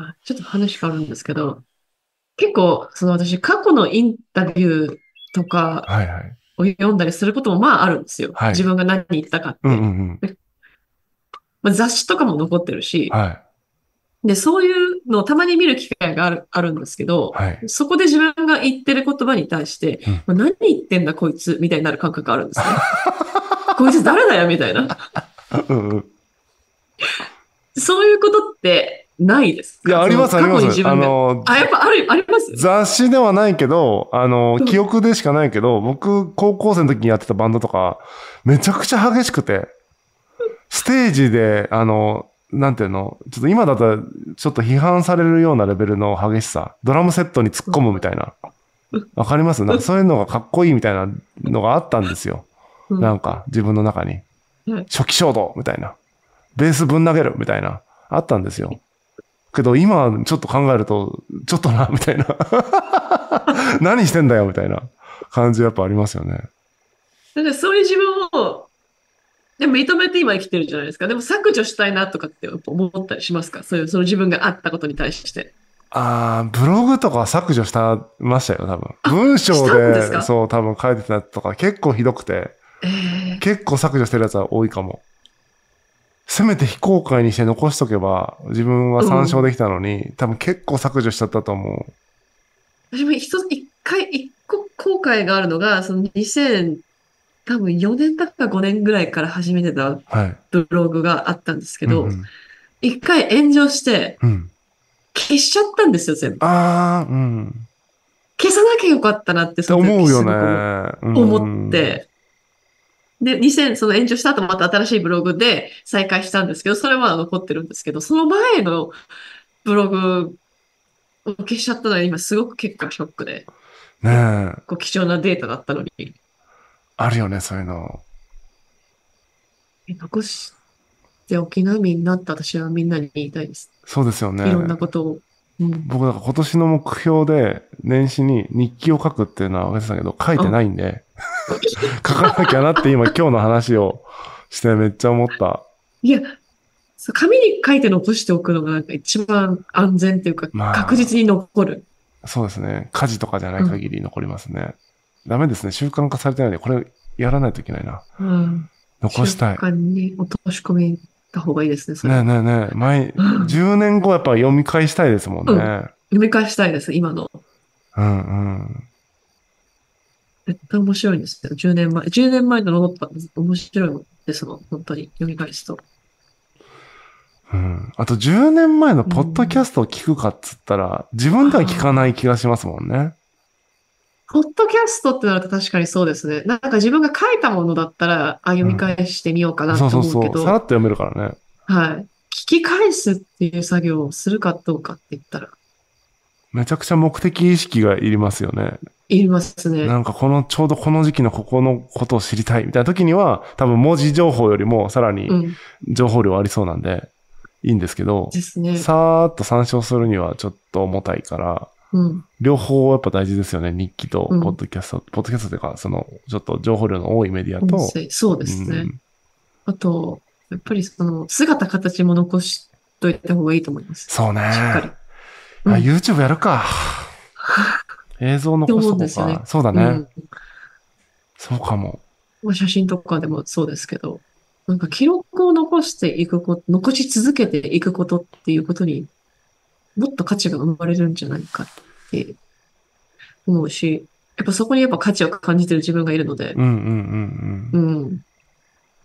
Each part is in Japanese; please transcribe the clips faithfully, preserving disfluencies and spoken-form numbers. あ、ちょっと話変わるんですけど、結構、その私、過去のインタビューとかはいはい。を読んだりすることもまああるんですよ。はい自分が何言ったかって。うんうんうん。まあ雑誌とかも残ってるし、はい。で、そういうのをたまに見る機会がある、あるんですけど、はい。そこで自分が言ってる言葉に対して、うんまあ何言ってんだこいつみたいになる感覚があるんですね。こいつ誰だよみたいな。うんうん。そういうことってないですか？いや、あります、あります。あの、あ、やっぱある、あります雑誌ではないけど、あの、記憶でしかないけど、僕、高校生の時にやってたバンドとか、めちゃくちゃ激しくて、ステージで、あの、なんていうの、ちょっと今だと、ちょっと批判されるようなレベルの激しさ、ドラムセットに突っ込むみたいな。わかります？なんかそういうのがかっこいいみたいなのがあったんですよ。なんか、自分の中に。初期衝動みたいな。ベースぶん投げるみたいな。あったんですよ。けど今ちょっと考えると、ちょっとな、みたいな。何してんだよ、みたいな感じやっぱありますよね。だからそういう自分を、でも認めて今生きてるじゃないですか。でも削除したいなとかって思ったりしますか？そういう、その自分があったことに対して。ああ、ブログとか削除したましたよ、多分。文章で、そう、多分書いてたやつとか結構ひどくて、えー、結構削除してるやつは多いかも。せめて非公開にして残しとけば自分は参照できたのに、うん、多分結構削除しちゃったと思う。私も一回、一個後悔があるのが、そのにせん、多分よねんだかごねんぐらいから始めてたブログがあったんですけど、はいうんうん、一回炎上して、消しちゃったんですよ、全部。ああ、うん。消さなきゃよかったなって、その時すごく思って。うんで、にせん、その炎上した後また新しいブログで再開したんですけど、それは残ってるんですけど、その前のブログを消しちゃったのは今すごく結構ショックで。ねえ。貴重なデータだったのに。あるよね、そういうの。残しておきなみになった私はみんなに言いたいです。そうですよね。いろんなことを。うん、僕、だから今年の目標で年始に日記を書くっていうのは分かってたけど、書いてないんで。書かなきゃなって今今日の話をしてめっちゃ思った。いや、紙に書いて残しておくのがなんか一番安全っていうか、まあ、確実に残る。そうですね。家事とかじゃない限り残りますね。うん、ダメですね。習慣化されてないので、これやらないといけないな。うん、残したい。習慣に落とし込めた方がいいですね。それねえねえねえ。前、うん、じゅうねんごやっぱ読み返したいですもんね。うん、読み返したいです、今の。うんうん。絶対面白いんですよ。じゅうねんまえ。じゅうねんまえの残った面白いですもん。本当に。読み返すと。うん。あとじゅうねんまえのポッドキャストを聞くかっつったら、うん、自分では聞かない気がしますもんね。ポッドキャストってなると確かにそうですね。なんか自分が書いたものだったら、あ、読み返してみようかなと思うけど、うん。そうそうそう。さらっと読めるからね。はい。聞き返すっていう作業をするかどうかって言ったら。めちゃくちゃ目的意識がいりますよね。いりますね。なんかこの、ちょうどこの時期のここのことを知りたいみたいな時には、多分文字情報よりもさらに情報量ありそうなんで、いいんですけど、うんですね、さーっと参照するにはちょっと重たいから、うん、両方やっぱ大事ですよね。日記とポッドキャスト、うん、ポッドキャストというか、その、ちょっと情報量の多いメディアと。そうですね。うん、あと、やっぱりその、姿形も残しといた方がいいと思います。そうね。しっかり。うん、あ、YouTube やるか。映像残すとかそう、ね、そうだね、うん。そうかも。写真とかでもそうですけど、なんか記録を残していくこと、残し続けていくことっていうことにもっと価値が生まれるんじゃないかって思うし、やっぱそこにやっぱ価値を感じてる自分がいるので。うんうんうんうん。うん。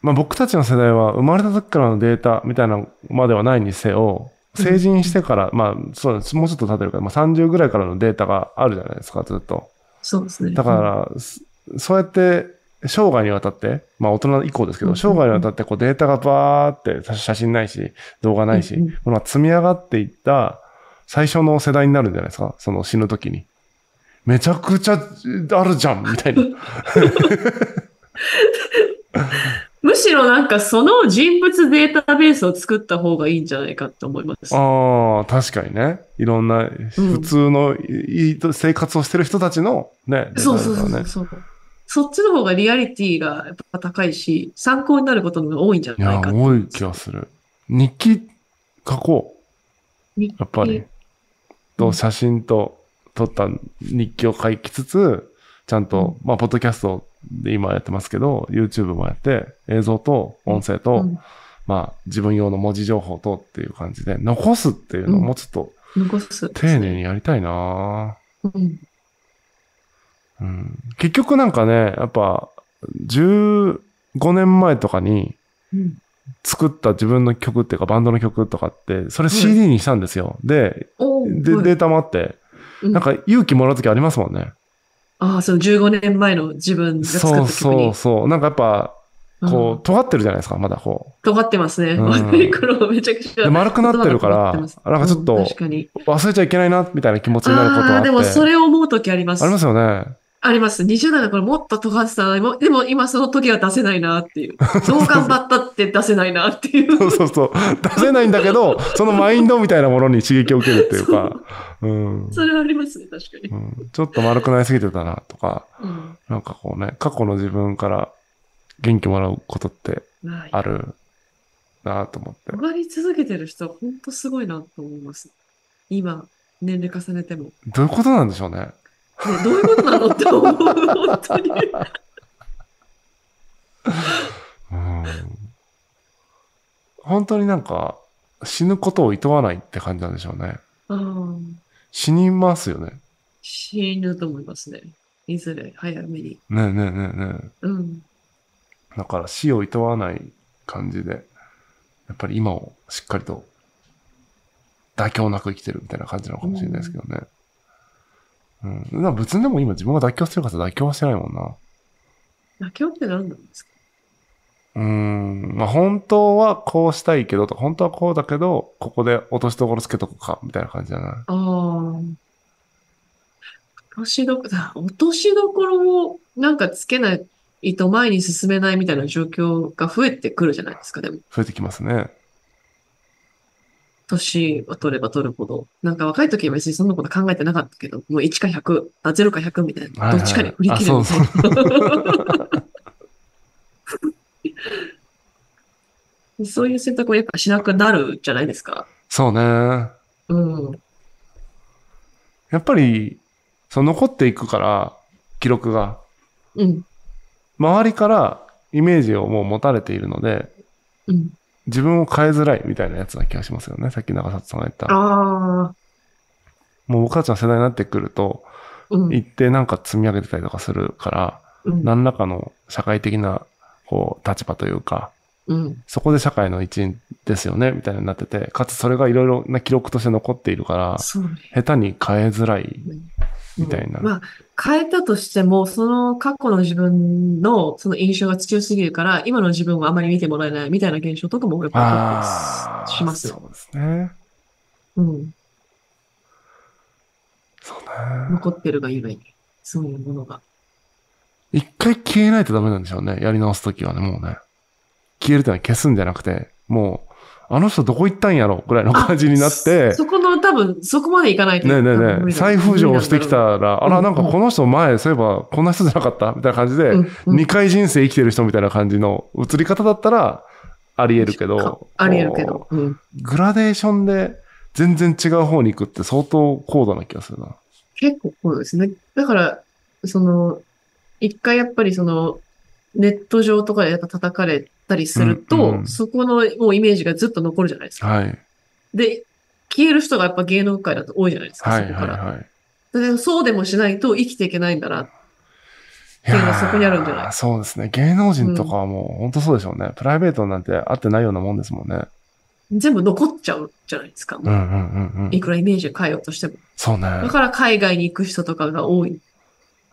まあ僕たちの世代は生まれた時からのデータみたいなまではないにせよ、成人してから、うん、まあ、そうです。もうちょっと経てるから、まあさんじゅうぐらいからのデータがあるじゃないですか、ずっと。そうですね。だから、うん、そうやって、生涯にわたって、まあ大人以降ですけど、うん、生涯にわたってこうデータがバーって、写真ないし、動画ないし、うんうん、積み上がっていった最初の世代になるんじゃないですか、その死ぬ時に。めちゃくちゃあるじゃん、みたいな。むしろなんかその人物データベースを作った方がいいんじゃないかって思います。ああ、確かにね。いろんな普通のいい生活をしてる人たちのね。うん、そうそうそうそう。そっちの方がリアリティがやっぱ高いし、参考になることの方が多いんじゃないかって。いや、多い気がする。日記書こう。やっぱりと写真と撮った日記を書きつつ、ちゃんと、まあ、ポッドキャストで今やってますけど、YouTube もやって、映像と音声と、うん、まあ、自分用の文字情報とっていう感じで、残すっていうのをもうちょっと、丁寧にやりたいな、うんうん、結局なんかね、やっぱ、じゅうごねんまえとかに、うん作った自分の曲っていうかバンドの曲とかってそれ シーディー にしたんですよ、うん、で, で、うん、データもあってなんか勇気もらう時ありますもんね、うん、ああそのじゅうごねんまえの自分が作った曲にそうそうそうなんかやっぱこう、うん、尖ってるじゃないですかまだこう尖ってますね、うん、若い頃めちゃくちゃ丸くなってるからなんかちょっと忘れちゃいけないなみたいな気持ちになることがあって、うん、あでもそれを思う時ありますありますよねあります。にじゅう代の頃もっと尖ってたでも今その時は出せないなっていう。どう頑張ったって出せないなっていう。そうそうそう。出せないんだけど、そのマインドみたいなものに刺激を受けるっていうか。うん、それはありますね、確かに、うん。ちょっと丸くなりすぎてたなとか、うん、なんかこうね、過去の自分から元気もらうことってあるなと思って。尖り続けてる人は本当すごいなと思います。今、年齢重ねても。どういうことなんでしょうね。ね、どういうことなのって思う本当にうん本当になんか死ぬことを厭わないって感じなんでしょうねあ死にますよね死ぬと思いますねいずれ早めにねえねえねえねえ、うん、だから死を厭わない感じでやっぱり今をしっかりと妥協なく生きてるみたいな感じなのかもしれないですけどね、うんうん、だ別にでも今自分が妥協してるから妥協はしてないもんな。妥協って何なんですか？うーん、まあ本当はこうしたいけどと、本当はこうだけど、ここで落としどころつけとくか、みたいな感じじゃない？ああ。落としどころ、落としどころをなんかつけないと前に進めないみたいな状況が増えてくるじゃないですか、でも。増えてきますね。年を取れば取るほど、なんか若い時は別にそんなこと考えてなかったけど、もういちかひゃく、あゼロかひゃくみたいな、はいはい、どっちかに振り切るみたいな。そう, そういう選択をやっぱしなくなるじゃないですか。そうね。うん。やっぱり、その残っていくから、記録が。うん。周りからイメージをもう持たれているので、うん。自分を変えづらいみたいなやつな気がしますよね。さっき長里さんが言った。あもう僕たちの世代になってくると、うん、一定なんか積み上げてたりとかするから、うん、何らかの社会的なこう立場というか、うん、そこで社会の一員ですよねみたいになってて、かつそれがいろいろな記録として残っているから、下手に変えづらいみたいな、うんうん。まあ変えたとしても、その過去の自分のその印象が強すぎるから、今の自分はあまり見てもらえないみたいな現象とかもやっぱりしますよ。そうですね。うん。そうね。残ってるがゆえに、そういうものが。一回消えないとダメなんでしょうね。やり直すときはね、もうね。消えるというのは消すんじゃなくて、もう、あの人どこ行ったんやろぐらいの感じになって。そこの多分、そこまで行かないと。ねえねえねえ。再浮上してきたら、うんうん、あら、なんかこの人前、そういえばこんな人じゃなかったみたいな感じで、うんうん、にかい人生生きてる人みたいな感じの映り方だったら、あり得るけど。あり得るけど、うん。グラデーションで全然違う方に行くって相当高度な気がするな。結構高度ですね。だから、その、一回やっぱりその、ネット上とかでやっぱ叩かれたりすると、うんうん、そこのもうイメージがずっと残るじゃないですか。はい、で、消える人がやっぱ芸能界だと多いじゃないですか、はい、そこから、はいはいで。そうでもしないと生きていけないんだなっていうのがそこにあるんじゃない？そうですね。芸能人とかはもう本当そうでしょうね、うん。プライベートなんて会ってないようなもんですもんね。全部残っちゃうじゃないですか。もう、うんうんうん、いくらイメージを変えようとしても。そうね。だから海外に行く人とかが多い、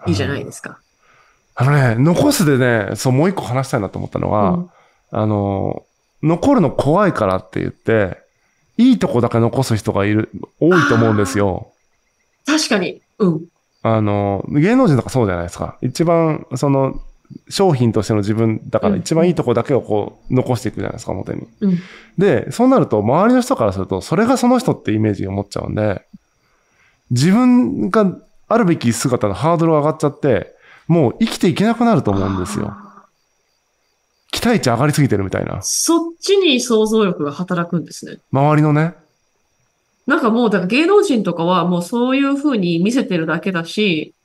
いいじゃないですか。うんあのね、残すでね、そう、もう一個話したいなと思ったのが、うん、あの、残るの怖いからって言って、いいとこだけ残す人がいる、多いと思うんですよ。確かに。うん。あの、芸能人とかそうじゃないですか。一番、その、商品としての自分だから、一番いいとこだけをこう、残していくじゃないですか、表に。うん、で、そうなると、周りの人からすると、それがその人ってイメージを持っちゃうんで、自分があるべき姿のハードルが上がっちゃって、もう生きていけなくなると思うんですよ。期待値上がりすぎてるみたいな。そっちに想像力が働くんですね。周りのね。なんかもう、だから芸能人とかはもうそういう風に見せてるだけだし、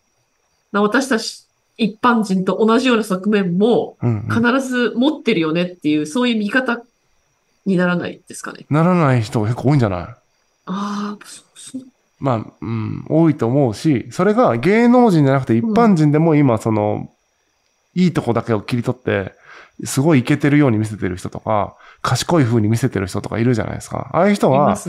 な私たち一般人と同じような側面もうんうん必ず持ってるよねっていう、そういう見方にならないですかね。ならない人が結構多いんじゃない？ああ、そうそう。まあ、うん、多いと思うし、それが芸能人じゃなくて一般人でも今その、うん、いいとこだけを切り取って、すごいイケてるように見せてる人とか、賢い風に見せてる人とかいるじゃないですか。ああいう人は、そ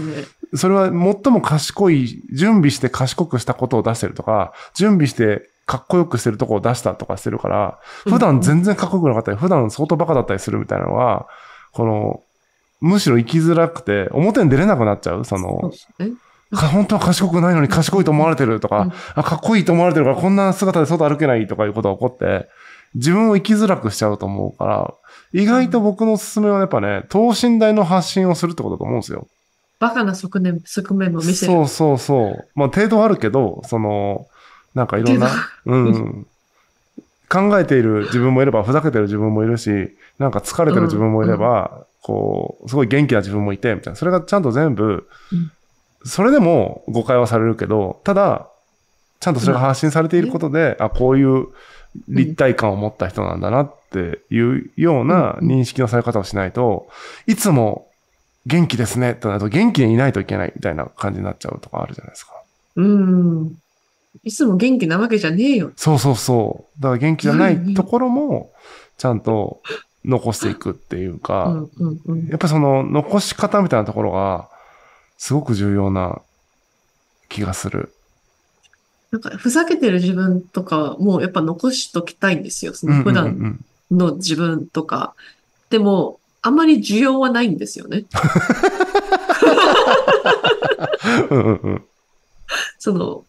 れは最も賢い、準備して賢くしたことを出してるとか、準備してかっこよくしてるとこを出したとかしてるから、普段全然かっこよくなかったり、普段相当バカだったりするみたいなのは、この、むしろ生きづらくて、表に出れなくなっちゃう、その、本当は賢くないのに賢いと思われてるとか、あ、かっこいいと思われてるからこんな姿で外歩けないとかいうことが起こって、自分を生きづらくしちゃうと思うから、意外と僕のおすすめはやっぱね、等身大の発信をするってことだと思うんですよ。バカな側面、側面も見せる。そうそうそう。まあ程度あるけど、その、なんかいろんな、うん。考えている自分もいれば、ふざけてる自分もいるし、なんか疲れてる自分もいれば、うんうん、こう、すごい元気な自分もいて、みたいな。それがちゃんと全部、うん、それでも誤解はされるけど、ただ、ちゃんとそれが発信されていることで、うん、あ、こういう、立体感を持った人なんだなっていうような認識のされ方をしないと、いつも元気ですねってなると元気でいないといけないみたいな感じになっちゃうとかあるじゃないですか。うん。いつも元気なわけじゃねえよ。そうそうそう。だから元気じゃないところもちゃんと残していくっていうか、やっぱその残し方みたいなところがすごく重要な気がする。なんかふざけてる自分とかもやっぱ残しときたいんですよ。その普段の自分とか。でも、あんまり需要はないんですよね。うんうん、その、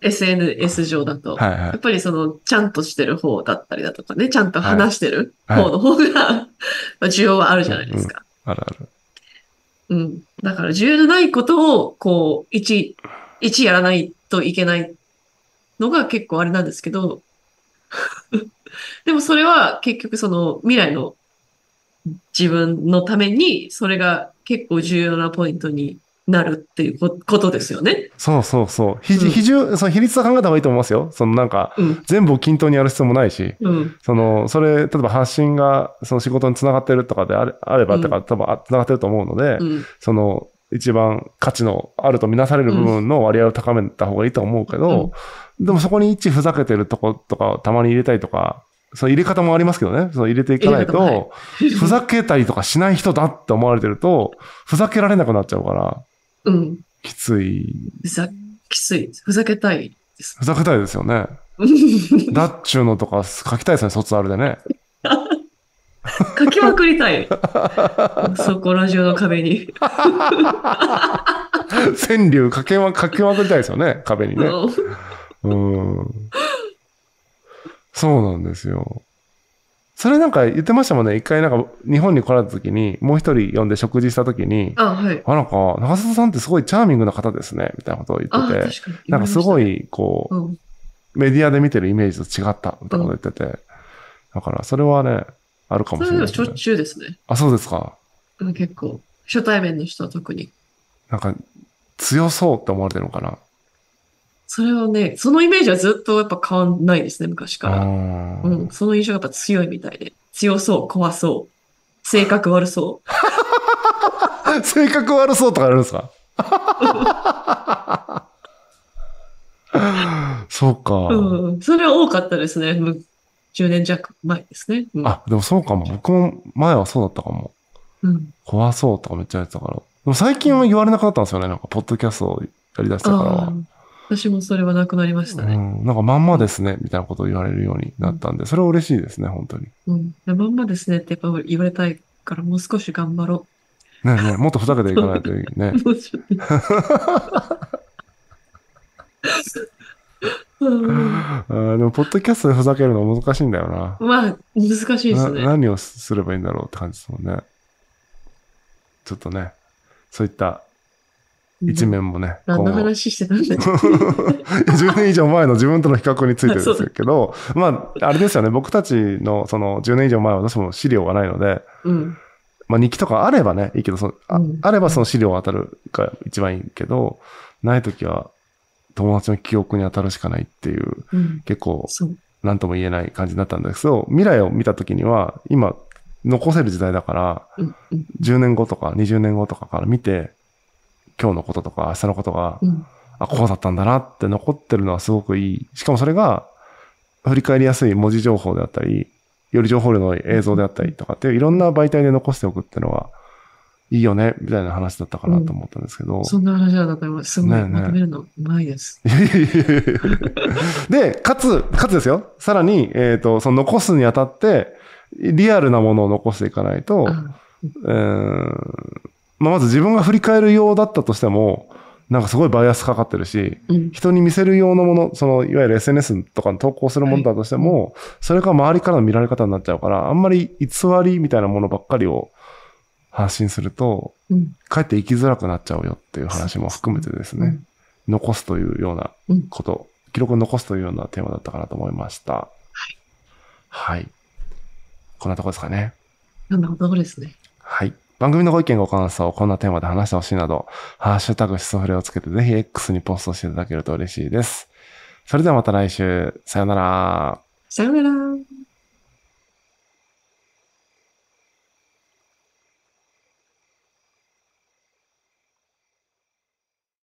エスエヌエス 上だと、はいはい、やっぱりその、ちゃんとしてる方だったりだとかね、ちゃんと話してる方の方が、はいはい、需要はあるじゃないですか。うんうん、あるある。うん。だから需要のないことを、こう、一、一やらないといけないのが結構あれなんですけどでもそれは結局その未来の自分のためにそれが結構重要なポイントになるっていうことですよね。そうそうそう。比重、その比率は考えた方がいいと思いますよ。そのなんか、うん、全部を均等にやる必要もないし、うん、その、それ、例えば発信がその仕事につながってるとかであれ、あればとか、うん、多分つながってると思うので、うん、その、一番価値のあるとみなされる部分の割合を高めた方がいいと思うけど、うん、でもそこに一ふざけてるとことかをたまに入れたりとか、その入れ方もありますけどね、その入れていかないと、はい、ふざけたりとかしない人だって思われてると、ふざけられなくなっちゃうから、うん、きつい。ふざ、きつい。ふざけたいです。ふざけたいですよね。だっちゅうのとか書きたいですね、卒アルでね。書きまくりたい。そこラジオの壁に。川柳書きまくりたいですよね、壁にね。うん。そうなんですよ。それなんか言ってましたもんね。一回なんか日本に来られた時に、もう一人呼んで食事した時に、あ、はい、あ、なんか、長澤さんってすごいチャーミングな方ですね、みたいなことを言ってて、なんかすごいこう、うん、メディアで見てるイメージと違った、みたいなこと言ってて、うん、だからそれはね、あるかもしれないですね。それではしょっちゅうですね。あ、そうですか。結構、初対面の人は特に。なんか、強そうって思われてるのかな。それはね、そのイメージはずっとやっぱ変わんないですね、昔から。うん、その印象がやっぱ強いみたいで。強そう、怖そう、性格悪そう。性格悪そうとかあるんですか？そうか。うん、それは多かったですね。じゅうねん弱前ですね。うん、あ、でもそうかも。僕も前はそうだったかも。うん、怖そうとかめっちゃ言ってたから。でも最近は言われなくなったんですよね。なんか、ポッドキャストをやりだしたからは。私もそれはなくなりましたね。うん、なんか、まんまですね、みたいなことを言われるようになったんで、うん、それは嬉しいですね、本当に。うん。まんまですねってやっぱ言われたいから、もう少し頑張ろう。ねえねえ、もっとふざけていかないといけないね。もうちょっと。あでもポッドキャストでふざけるのは難しいんだよな。まあ難しいですね。何をすればいいんだろうって感じですもんね。ちょっとね、そういった一面もね。何の話してたんだよ。じゅうねん以上前の自分との比較についてですけど、まああれですよね。僕たちのそのじゅうねん以上前は私も資料がないので、うん、まあ、日記とかあればね、いいけど、その あ,、うん、あればその資料を当たるが一番いいけど、ないときは友達の記憶に当たるしかないっていう、うん、結構何とも言えない感じになったんですけど、未来を見たときには、今残せる時代だから、うんうん、じゅうねんごとかにじゅうねんごとかから見て、今日のこととか明日のことが、うん、あ、こうだったんだなって残ってるのはすごくいい。しかもそれが振り返りやすい文字情報であったり、より情報量の映像であったりとかっていういろんな媒体で残しておくっていうのはいいよねみたいな話だったかなと思ったんですけど、うん、そんな話はだからすごいまとめるのうまいです、ね、でかつかつですよ、さらに、えーと、その残すにあたってリアルなものを残していかないと、えー、まあ、まず自分が振り返るようだったとしてもなんかすごいバイアスかかってるし、うん、人に見せる用のもの、そのいわゆる エスエヌエス とかに投稿するものだとしても、はい、それが周りからの見られ方になっちゃうから、あんまり偽りみたいなものばっかりを発信すると、うん、かえって生きづらくなっちゃうよっていう話も含めてですね、うん、残すというようなこと、うん、記録を残すというようなテーマだったかなと思いました。はい。はい、こんなところですかね。こんなところですね。はい。番組のご意見ご感想、こんなテーマで話してほしいなど、ハッシュタグシソフレをつけてぜひ エックス にポストしていただけると嬉しいです。それではまた来週。さよなら。さよなら。